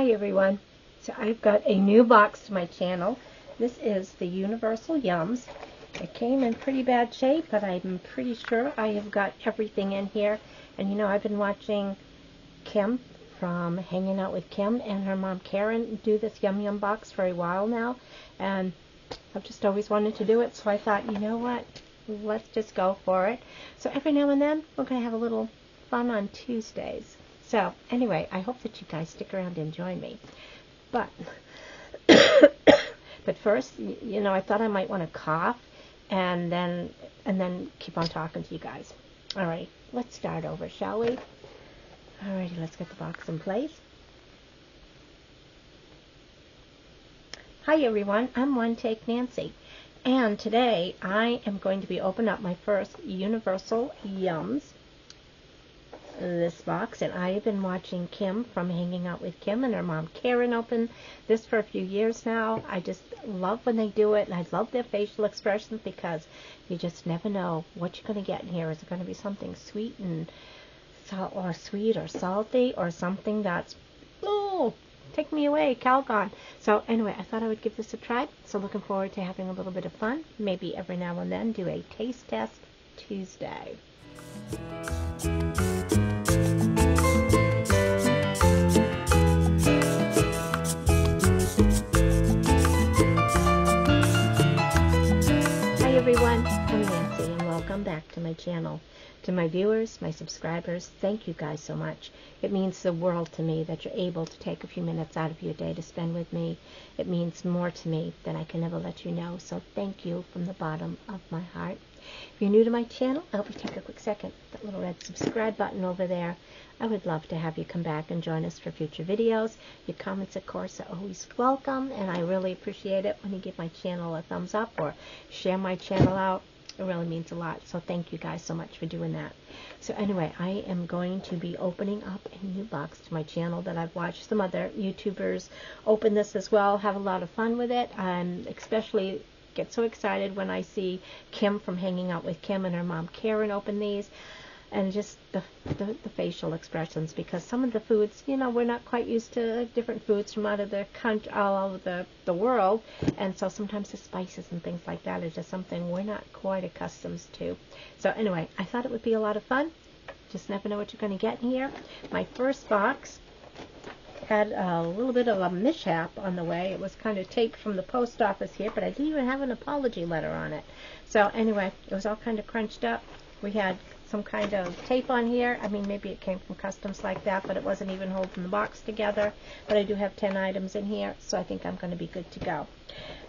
Hi everyone. So I've got a new box to my channel. This is the Universal Yums. It came in pretty bad shape, but I'm pretty sure I have got everything in here. And you know, I've been watching Kim from Hanging Out with Kim and her mom Karen do this Yum Yum box for a while now. And I've just always wanted to do it, so I thought, you know what? Let's just go for it. So every now and then, we're going to have a little fun on Tuesdays. So, anyway, I hope that you guys stick around and join me. But first, you know, I thought I might want to cough and then keep on talking to you guys. Alrighty, let's start over, shall we? Alrighty, let's get the box in place. Hi everyone, I'm One Take Nancy. And today, I am going to be opening up my first Universal Yums. This box, and I have been watching Kim from Hanging Out with Kim and her mom Karen open this for a few years now. I just love when they do it, and I love their facial expressions because you just never know what you're going to get in here. Is it going to be something sweet and salt, or sweet or salty, or something that's oh, take me away, Calgon. So anyway, I thought I would give this a try. So looking forward to having a little bit of fun. Maybe every now and then do a taste test Tuesday. Everyone, I'm Nancy, and welcome back to my channel. To my viewers, my subscribers, thank you guys so much. It means the world to me that you're able to take a few minutes out of your day to spend with me. It means more to me than I can ever let you know, so thank you from the bottom of my heart. If you're new to my channel, I hope you take a quick second, that little red subscribe button over there. I would love to have you come back and join us for future videos. Your comments, of course, are always welcome, and I really appreciate it when you give my channel a thumbs up or share my channel out. It really means a lot, so thank you guys so much for doing that. So anyway, I am going to be opening up a new box to my channel that I've watched some other YouTubers open this as well, have a lot of fun with it. I'm especially... get so excited when I see Kim from Hanging Out with Kim and her mom Karen open these, and just the facial expressions, because some of the foods, you know, we're not quite used to different foods from out of the country, all over the world, and so sometimes the spices and things like that is just something we're not quite accustomed to. So anyway, I thought it would be a lot of fun. Just never know what you're going to get in here. My first box had a little bit of a mishap on the way. It was kind of taped from the post office here, but I didn't even have an apology letter on it. So anyway, it was all kind of crunched up. We had some kind of tape on here. I mean, maybe it came from customs like that, but it wasn't even holding the box together. But I do have 10 items in here, so I think I'm going to be good to go.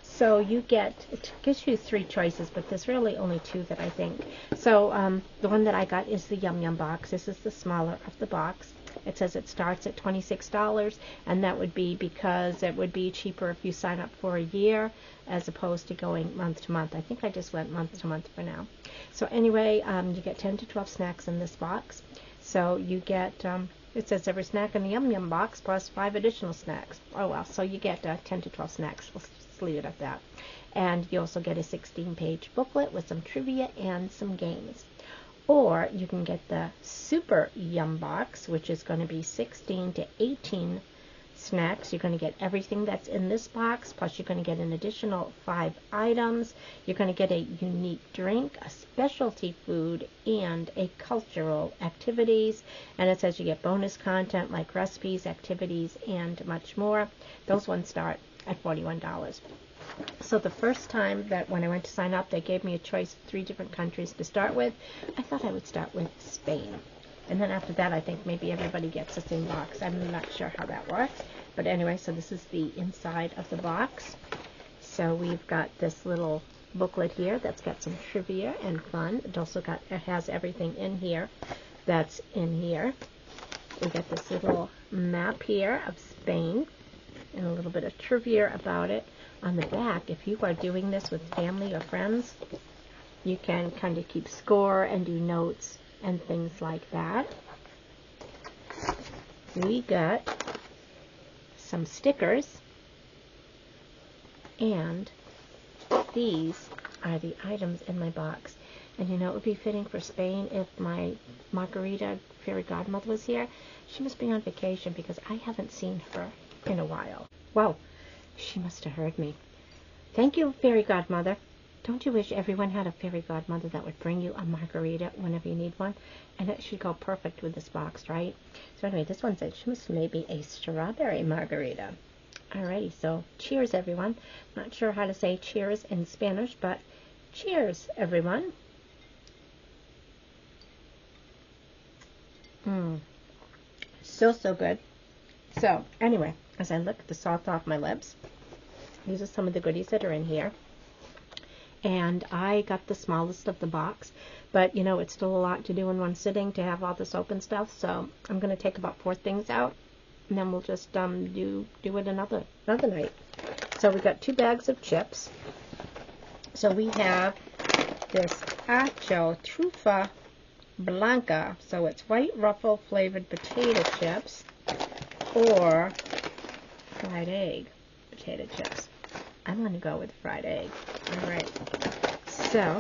So you get, it gives you three choices, but there's really only two that I think. So the one that I got is the Yum Yum box. This is the smaller of the box. It says it starts at $26, and that would be because it would be cheaper if you sign up for a year as opposed to going month to month. I think I just went month to month for now. So anyway, you get 10 to 12 snacks in this box. So you get, it says every snack in the Yum Yum box plus 5 additional snacks. Oh well, so you get 10 to 12 snacks. We'll just leave it at that. And you also get a 16-page booklet with some trivia and some games. Or you can get the Super Yum Box, which is going to be 16 to 18 snacks. You're going to get everything that's in this box, plus you're going to get an additional 5 items. You're going to get a unique drink, a specialty food, and a cultural activities. And it says you get bonus content like recipes, activities, and much more. Those ones start at $41. So the first time that when I went to sign up, they gave me a choice of 3 different countries to start with. I thought I would start with Spain. And then after that, I think maybe everybody gets the same box. I'm not sure how that works. But anyway, so this is the inside of the box. So we've got this little booklet here that's got some trivia and fun. It also got, it has everything in here that's in here. We got this little map here of Spain and a little bit of trivia about it. On the back, if you are doing this with family or friends, you can kind of keep score and do notes and things like that. We got some stickers, and these are the items in my box. And you know, it would be fitting for Spain if my Margarita fairy godmother was here. She must be on vacation because I haven't seen her in a while. Whoa, she must have heard me. Thank you, fairy godmother. Don't you wish everyone had a fairy godmother that would bring you a margarita whenever you need one? And it should go perfect with this box, right? So anyway, this one said she must maybe a strawberry margarita. Alrighty, so cheers, everyone. Not sure how to say cheers in Spanish, but cheers, everyone. Still so good. So anyway, as I lick the salt off my lips, these are some of the goodies that are in here. And I got the smallest of the box, but you know, it's still a lot to do in one sitting to have all this open stuff, so I'm going to take about 4 things out, and then we'll just do it another night. So we got 2 bags of chips. So we have this Achiote Trufa Blanca, so it's white ruffle flavored potato chips or fried egg potato chips. I'm going to go with fried egg. All right, so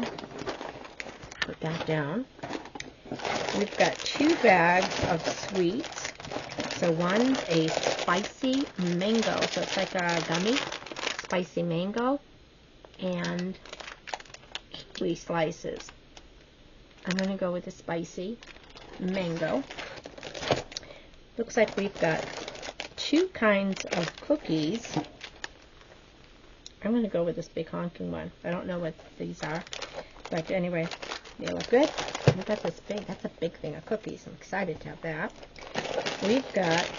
put that down. We've got 2 bags of sweets. So one's a spicy mango, so it's like a gummy, spicy mango, and kiwi slices. I'm going to go with the spicy mango. Looks like we've got 2 kinds of cookies. I'm going to go with this big honking one. I don't know what these are, but anyway, they look good. We've got this big, that's a big thing of cookies. I'm excited to have that. We've got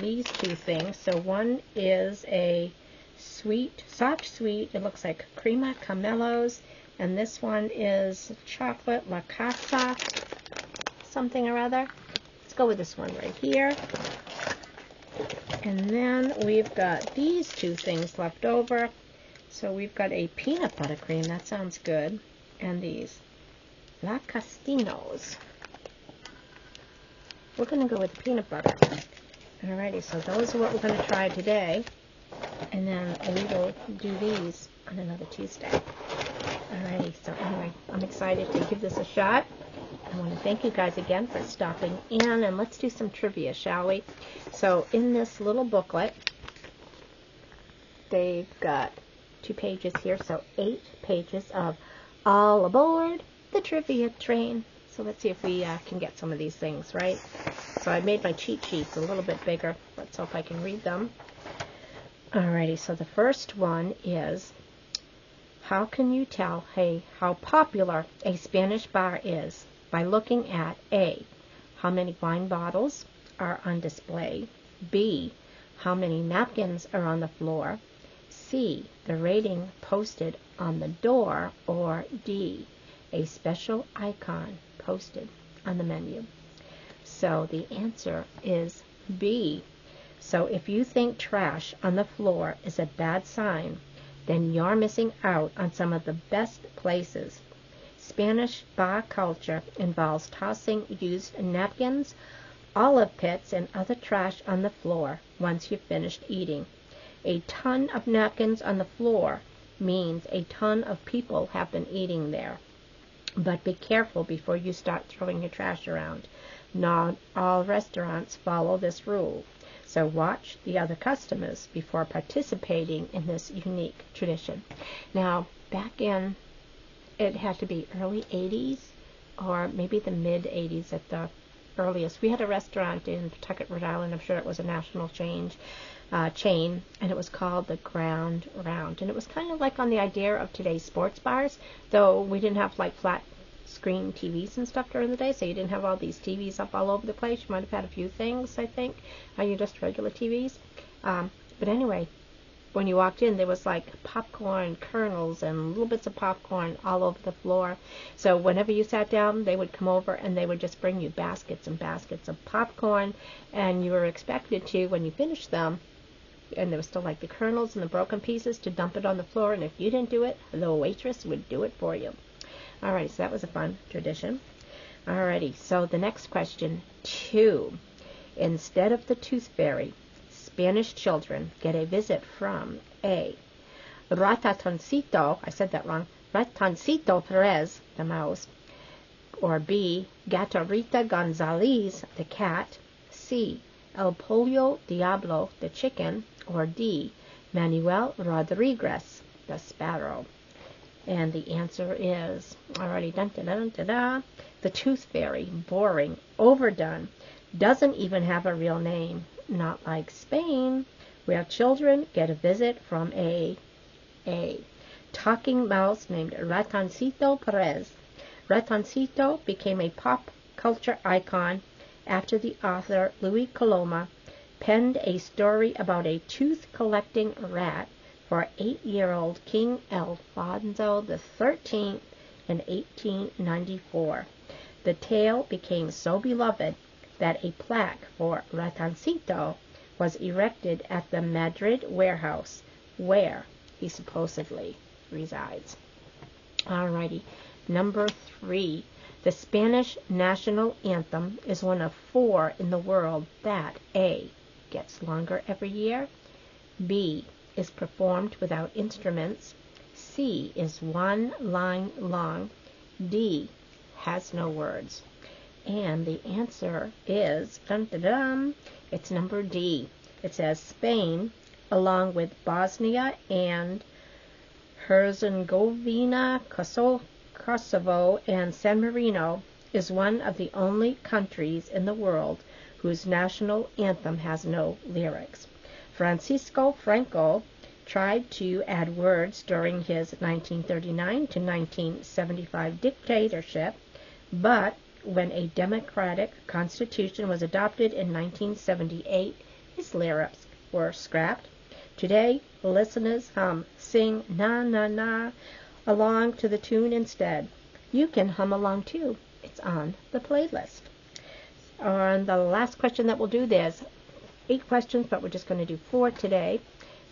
these 2 things. So one is a sweet, soft sweet, it looks like Crema Camelos, and this one is chocolate La Casa, something or other. Let's go with this one right here. And then we've got these 2 things left over. So we've got a peanut butter cream, that sounds good, and these La Castinos. We're going to go with the peanut butter. Alrighty, so those are what we're going to try today. And then we will do these on another Tuesday. Alrighty, so anyway, I'm excited to give this a shot. I want to thank you guys again for stopping in, and let's do some trivia, shall we? So in this little booklet, they've got 2 pages here, so 8 pages of All Aboard the Trivia Train. So let's see if we can get some of these things, right? So I made my cheat sheets a little bit bigger. Let's hope I can read them. Alrighty, so the first one is, how can you tell, hey, how popular a Spanish bar is by looking at A, how many wine bottles are on display, B, how many napkins are on the floor, C, the rating posted on the door, or D, a special icon posted on the menu? So the answer is B. So if you think trash on the floor is a bad sign, then you're missing out on some of the best places. Spanish bar culture involves tossing used napkins, olive pits, and other trash on the floor once you've finished eating. A ton of napkins on the floor means a ton of people have been eating there. But be careful before you start throwing your trash around. Not all restaurants follow this rule, so watch the other customers before participating in this unique tradition. Now, back in, it had to be early 80s or maybe the mid 80s at the earliest. We had a restaurant in Pawtucket, Rhode Island. I'm sure it was a national chain, and it was called the Ground Round. And it was kind of like on the idea of today's sports bars, though we didn't have like flat screen TVs and stuff during the day, so you didn't have all these TVs up all over the place. You might have had a few things, I think. Are you just regular TVs? But anyway, when you walked in, there was like popcorn kernels and little bits of popcorn all over the floor. So whenever you sat down, they would come over and they would just bring you baskets and baskets of popcorn, and you were expected to, when you finished them, and there was still like the kernels and the broken pieces, to dump it on the floor, and if you didn't do it, the waitress would do it for you. Alright, so that was a fun tradition. Alrighty, so the next question, 2. Instead of the tooth fairy, Spanish children get a visit from A, Ratoncito, I said that wrong, Ratoncito Pérez, the mouse, or B, Gatorita Gonzalez, the cat, C. El Pollo Diablo, the chicken, or D. Manuel Rodriguez, the sparrow. And the answer is, already dun-da-da-da-da-da, the tooth fairy, boring, overdone, doesn't even have a real name, not like Spain, where children get a visit from a talking mouse named Ratoncito Pérez. Ratoncito became a pop culture icon after the author Luis Coloma penned a story about a tooth-collecting rat for 8-year-old King Alfonso XIII in 1894. The tale became so beloved that a plaque for Ratoncito was erected at the Madrid warehouse where he supposedly resides. Alrighty, number 3. The Spanish national anthem is one of 4 in the world that A. gets longer every year, B. is performed without instruments, C. is one line long, D. has no words. And the answer is, dun-da-dum, it's number D. It says Spain, along with Bosnia and Herzegovina, Kosovo, and San Marino, is one of the only countries in the world whose national anthem has no lyrics. Francisco Franco tried to add words during his 1939 to 1975 dictatorship, but when a democratic constitution was adopted in 1978, his lyrics were scrapped. Today, listeners sing na na na along to the tune instead. You can hum along too. It's on the playlist. On the last question that we'll do, there's 8 questions, but we're just going to do 4 today.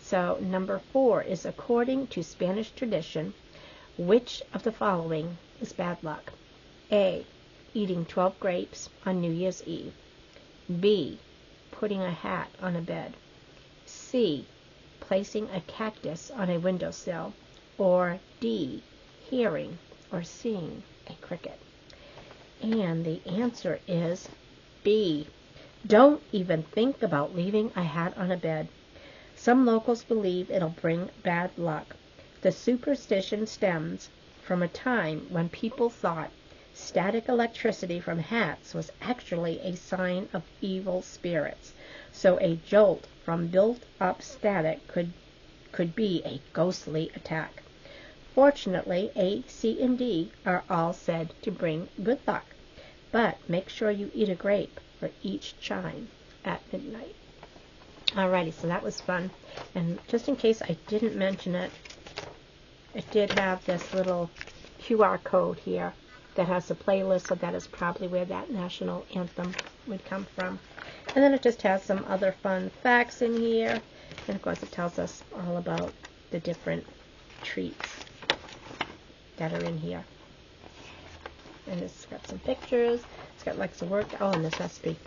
So number 4 is, according to Spanish tradition, which of the following is bad luck? A. Eating 12 grapes on New Year's Eve. B. Putting a hat on a bed. C. Placing a cactus on a windowsill. Or D. Hearing or seeing a cricket. And the answer is B. Don't even think about leaving a hat on a bed. Some locals believe it'll bring bad luck. The superstition stems from a time when people thought static electricity from hats was actually a sign of evil spirits, so a jolt from built-up static could be a ghostly attack. Fortunately, A, C, and D are all said to bring good luck, but make sure you eat a grape for each chime at midnight. Alrighty, so that was fun, and just in case I didn't mention it, it did have this little QR code here that has a playlist, so that is probably where that national anthem would come from. And then it just has some other fun facts in here. And of course it tells us all about the different treats that are in here. And it's got some pictures. It's got lots of work. Oh, and this recipe.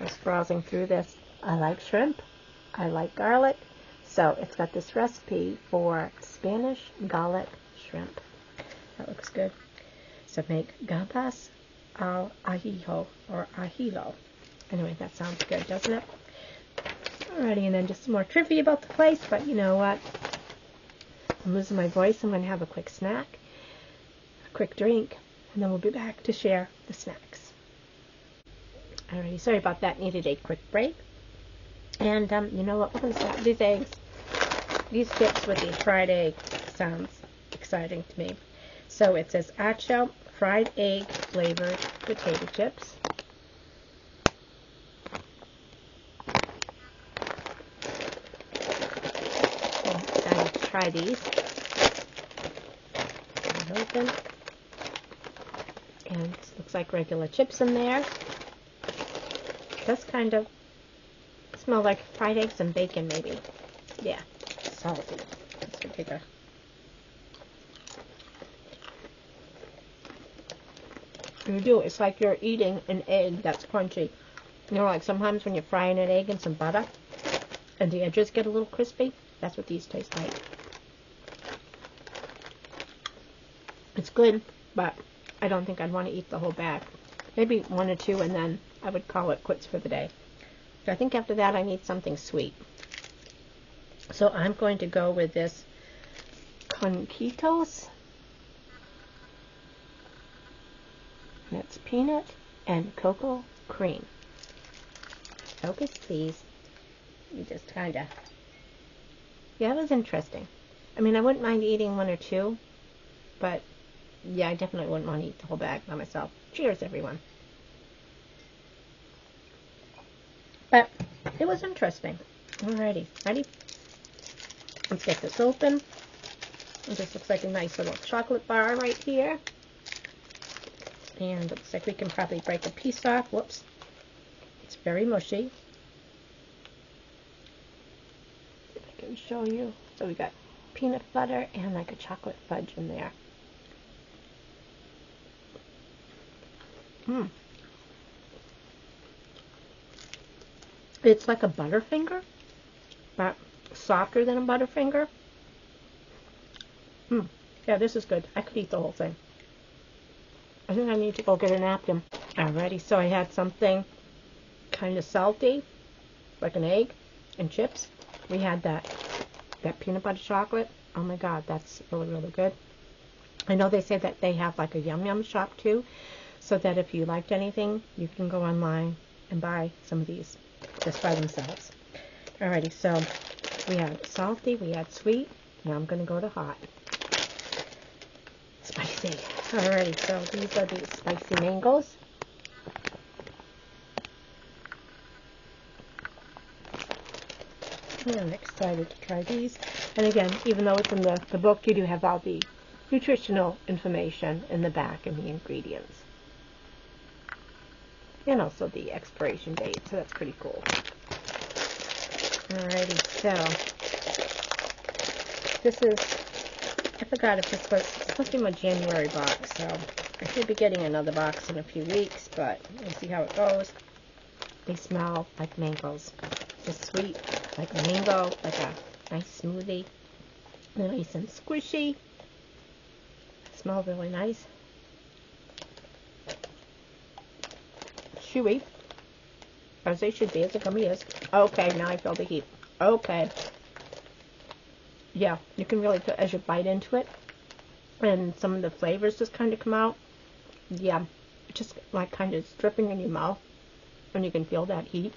I was browsing through this. I like shrimp. I like garlic. So it's got this recipe for Spanish garlic shrimp. That looks good. So make gambas al ajillo or ajillo. Anyway, that sounds good, doesn't it? Alrighty, and then just some more trivia about the place, but you know what? I'm losing my voice. I'm going to have a quick snack, a quick drink, and then we'll be back to share the snacks. Alrighty, sorry about that. Needed a quick break. And you know what? We're going to start with these eggs. These dips with the fried egg sounds exciting to me. So it says Acho fried egg flavored potato chips. I'll try these. Open. And it looks like regular chips in there. It does kind of smell like fried eggs and bacon, maybe. Yeah, salty. Let's get bigger. You do, it's like you're eating an egg that's crunchy. You know, like sometimes when you're frying an egg in some butter and the edges get a little crispy, that's what these taste like. It's good, but I don't think I'd want to eat the whole bag. Maybe 1 or 2 and then I would call it quits for the day. So I think after that I need something sweet. So I'm going to go with this Conquitos. And it's peanut and cocoa cream. Focus, please. You just kind of... Yeah, it was interesting. I mean, I wouldn't mind eating one or two, but yeah, I definitely wouldn't want to eat the whole bag by myself. Cheers, everyone. But it was interesting. Alrighty, ready? Let's get this open. It just looks like a nice little chocolate bar right here. And looks like we can probably break a piece off. Whoops. It's very mushy. If I can show you. So we got peanut butter and like a chocolate fudge in there. Mmm. It's like a Butterfinger, but softer than a Butterfinger. Mmm. Yeah, this is good. I could eat the whole thing. I think I need to go get a napkin. Alrighty, so I had something kind of salty, like an egg and chips. We had that peanut butter chocolate. Oh my god, that's really, really good. I know they say that they have like a Yum Yum shop too, so that if you liked anything, you can go online and buy some of these just by themselves. Alrighty, so we had salty, we had sweet, now I'm going to go to hot. Spicy. Alrighty, so these are the spicy mangoes. Yeah, I'm excited to try these. And again, even though it's in the book, you do have all the nutritional information in the back and the ingredients. And also the expiration date, so that's pretty cool. Alrighty, so this is... I forgot if this was supposed to be my January box, so I should be getting another box in a few weeks, but we'll see how it goes. They smell like mangoes. Just sweet, like a mango, like a nice smoothie. They're nice and squishy. Smell really nice. Chewy, as they should be, as a gummy is. Okay, now I feel the heat. Okay. Yeah, you can really feel as you bite into it, and some of the flavors just kind of come out. Yeah, just like kind of dripping in your mouth, and you can feel that heat.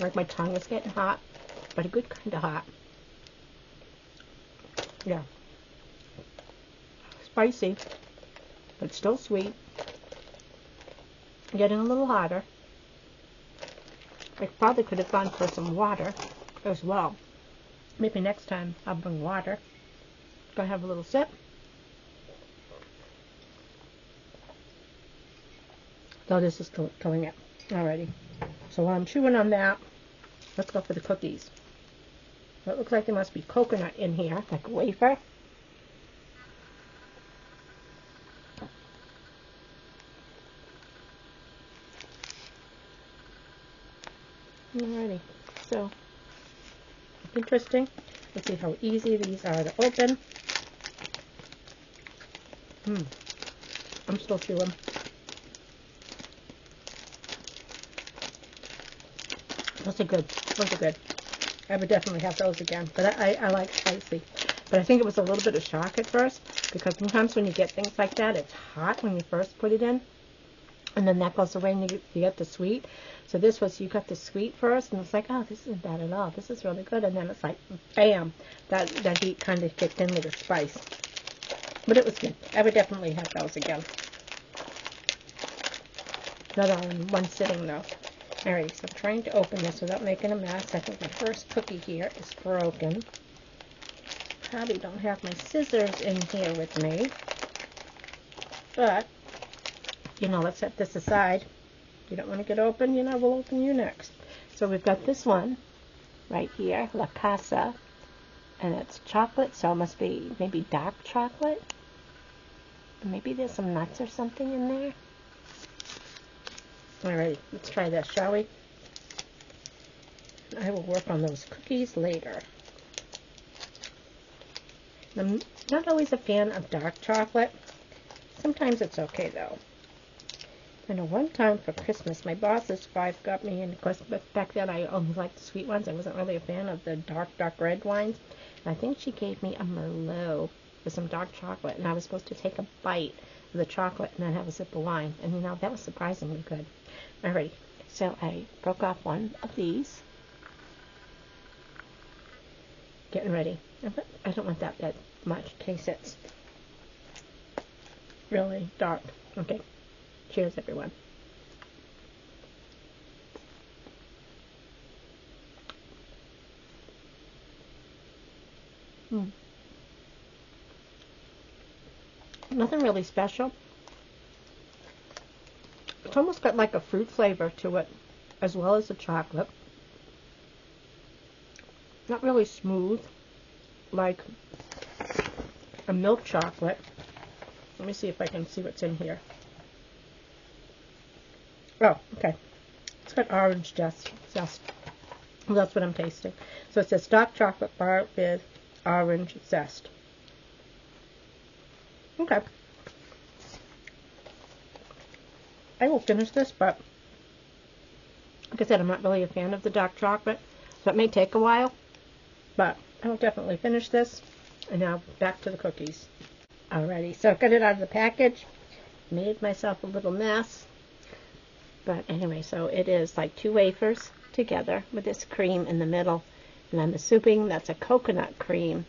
Like my tongue was getting hot, but a good kind of hot. Yeah, spicy, but still sweet. Getting a little hotter. I probably could have gone for some water as well. Maybe next time I'll bring water. Gonna have a little sip. So this is going up. Alrighty. So while I'm chewing on that, let's go for the cookies. So it looks like there must be coconut in here, like a wafer. Alrighty. So. Interesting. Let's see how easy these are to open. I'm still chewing. Those are good. Those are good. I would definitely have those again. But I like spicy. But I think it was a little bit of shock at first, because sometimes when you get things like that, it's hot when you first put it in, and then that goes away and you get the sweet. So this was, you got the sweet first, and it's like, oh, this isn't bad at all. This is really good. And then it's like, bam, that heat kind of kicked in with the spice. But it was good. I would definitely have those again. Not all in one sitting, though. All right, so I'm trying to open this without making a mess. I think my first cookie here is broken. Probably don't have my scissors in here with me. But... you know, let's set this aside. You don't want to get open, you know, we'll open you next. So we've got this one right here, La Casa, and it's chocolate, so it must be maybe dark chocolate. Maybe there's some nuts or something in there. Alrighty, let's try this, shall we? I will work on those cookies later. I'm not always a fan of dark chocolate. Sometimes it's okay, though. know one time for Christmas, my boss's wife got me, and of course, back then I only liked the sweet ones. I wasn't really a fan of the dark red wines. And I think she gave me a Merlot with some dark chocolate, and I was supposed to take a bite of the chocolate and then have a sip of wine. And, you know, that was surprisingly good. Alrighty, so I broke off one of these. Getting ready. I don't want that much. Taste it's really dark. Okay. Cheers, everyone. Nothing really special. It's almost got like a fruit flavor to it, as well as the chocolate. Not really smooth, like a milk chocolate. Let me see if I can see what's in here. Oh, okay. It's got orange zest. Well, that's what I'm tasting. So it says dark chocolate bar with orange zest. Okay. I will finish this, but like I said, I'm not really a fan of the dark chocolate, so it may take a while, but I will definitely finish this. And now back to the cookies. Alrighty, so I got it out of the package. Made myself a little mess. But anyway, so it is like two wafers together with this cream in the middle. And I'm assuming that's a coconut cream,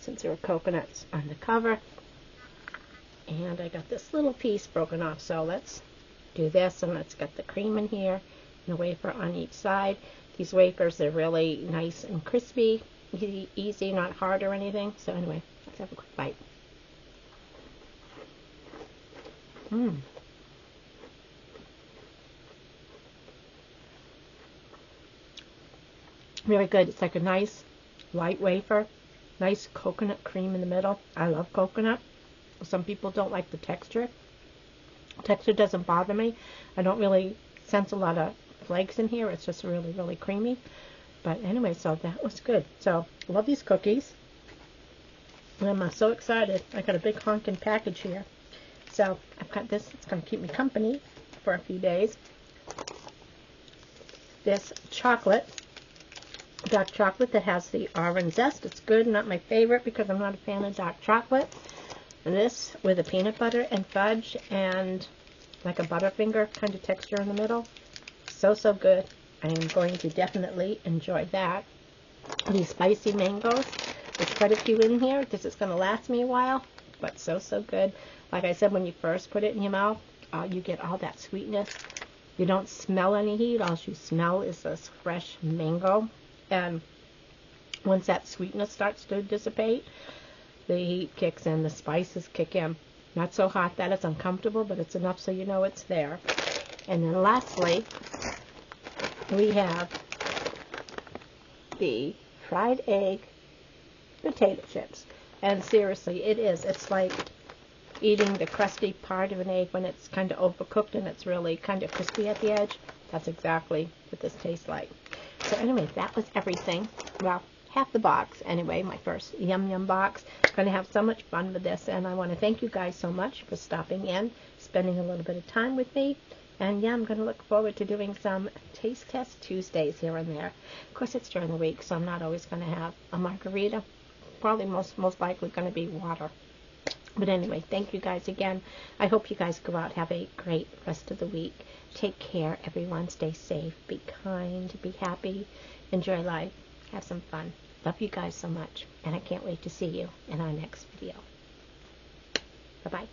since there were coconuts on the cover. And I got this little piece broken off. So let's do this, and let's get the cream in here and a wafer on each side. These wafers are really nice and crispy, easy, not hard or anything. So anyway, let's have a quick bite. Really good. It's like a nice light wafer, nice coconut cream in the middle. I love coconut. Some people don't like the texture. Texture doesn't bother me. I don't really sense a lot of flakes in here. It's just really, really creamy. But anyway, so that was good. So I love these cookies. And I'm so excited. I got a big honking package here. So I've got this. It's going to keep me company for a few days. This chocolate. Dark chocolate that has the orange zest. It's good, not my favorite because I'm not a fan of dark chocolate. And this with a peanut butter and fudge and like a Butterfinger kind of texture in the middle. So good. I am going to definitely enjoy that. These spicy mangoes. There's quite a few in here. This is going to last me a while, but so good. Like I said, when you first put it in your mouth, you get all that sweetness. You don't smell any heat. All you smell is this fresh mango. And once that sweetness starts to dissipate, the heat kicks in, the spices kick in. Not so hot that it's uncomfortable, but it's enough so you know it's there. And then lastly, we have the fried egg potato chips. And seriously, it is. It's like eating the crusty part of an egg when it's kind of overcooked and it's really kind of crispy at the edge. That's exactly what this tastes like. So anyway, that was everything. Well, half the box. Anyway, my first Yum Yum box. I'm going to have so much fun with this, and I want to thank you guys so much for stopping in, spending a little bit of time with me. And yeah, I'm going to look forward to doing some Taste Test Tuesdays here and there. Of course, it's during the week, so I'm not always going to have a margarita. Probably most likely going to be water. But anyway, thank you guys again. I hope you guys go out. Have a great rest of the week. Take care, everyone. Stay safe. Be kind. Be happy. Enjoy life. Have some fun. Love you guys so much. And I can't wait to see you in our next video. Bye-bye.